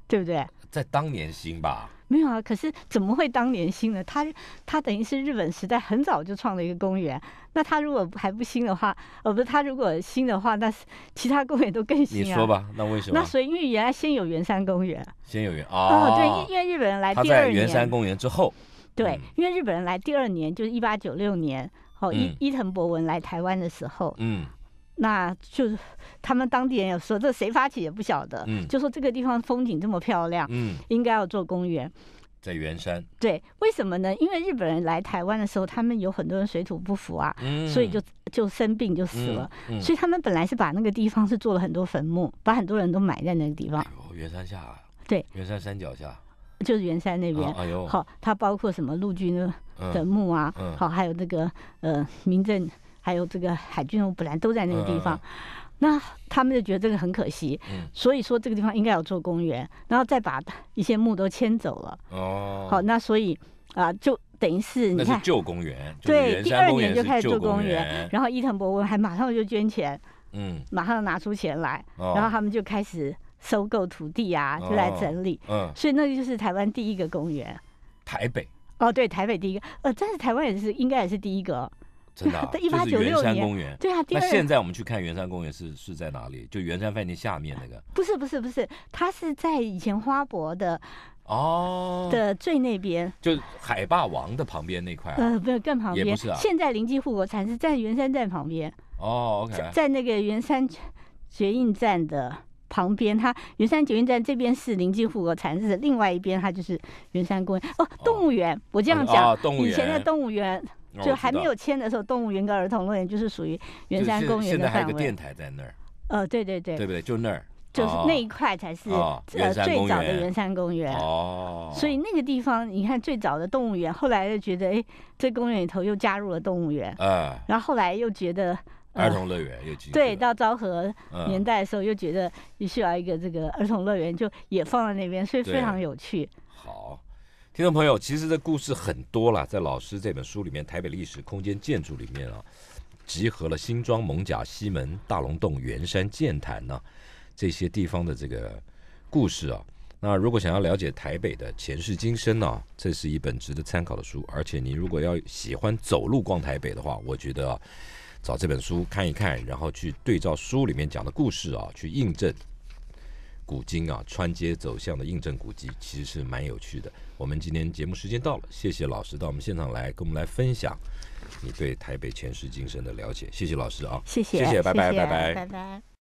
对不对？在当年新吧？没有啊，可是怎么会当年新呢？它它等于是日本时代很早就创了一个公园。那他如果还不新的话，呃，不是，他如果新的话，那其他公园都更新啊。你说吧，那为什么？那所以因为原来先有圆山公园，先有圆啊、哦哦，对，因为日本人来第二年，他在圆山公园之后，对，嗯、因为日本人来第二年就是一八九六年，哦，伊、嗯、伊藤博文来台湾的时候，嗯，那就是他们当地人也说，这谁发起也不晓得，嗯、就说这个地方风景这么漂亮，嗯，应该要做公园。在圆山，对，为什么呢？因为日本人来台湾的时候，他们有很多人水土不服啊，嗯、所以就就生病就死了，嗯嗯、所以他们本来是把那个地方是做了很多坟墓，把很多人都埋在那个地方。圆山下、啊，对，圆山山脚下，就是圆山那边。啊、哎呦，好，它包括什么陆军的坟墓啊，嗯嗯、好，还有这个呃民政，还有这个海军，我本来都在那个地方。嗯嗯，那他们就觉得这个很可惜，嗯、所以说这个地方应该要做公园，然后再把一些墓都迁走了。哦，好，那所以啊、呃，就等于是你看，那是旧公园，对，第二年就开始做公园，然后伊藤博文还马上就捐钱，嗯，马上拿出钱来，哦、然后他们就开始收购土地啊，就来整理，哦、嗯，所以那就是台湾第一个公园，台北，哦，对，台北第一个，呃，但是台湾也是应该也是第一个。真的、啊，一八九六年，对啊。那现在我们去看圆山公园是是在哪里？就圆山饭店下面那个？不是不是不是，它是在以前花博的哦的最那边，就海霸王的旁边那块、啊。呃，不是更旁边，啊、现在临近护国禅寺，在圆山站旁边。哦 ，OK， 在, 在那个圆山捷运站的旁边，它圆山捷运站这边是临近护国禅寺，另外一边它就是圆山公园。哦，动物园，哦、我这样讲，哦、以前的动物园。就还没有迁的时候，动物园跟儿童乐园就是属于圆山公园的范围。现在还有个电台在那儿。呃，对对对，对不对？就那儿，就是那一块才是最早的圆山公园。哦。所以那个地方，你看最早的动物园，后来就觉得，哎，这公园里头又加入了动物园。啊。然后后来又觉得儿童乐园又对，到昭和年代的时候又觉得也需要一个这个儿童乐园，就也放在那边，所以非常有趣。好。听众朋友，其实这故事很多了，在老师这本书里面，《台北历史空间建筑》里面啊，集合了新庄、艋舺、西门、大龙洞、圆山、剑潭呢、啊、这些地方的这个故事啊，那如果想要了解台北的前世今生呢、啊，这是一本值得参考的书。而且你如果要喜欢走路逛台北的话，我觉得、啊、找这本书看一看，然后去对照书里面讲的故事啊，去印证古今啊，穿街走巷的印证古迹，其实是蛮有趣的。我们今天节目时间到了，谢谢老师到我们现场来跟我们来分享你对台北前世今生的了解，谢谢老师啊，谢谢，谢谢，拜拜，拜拜，拜拜。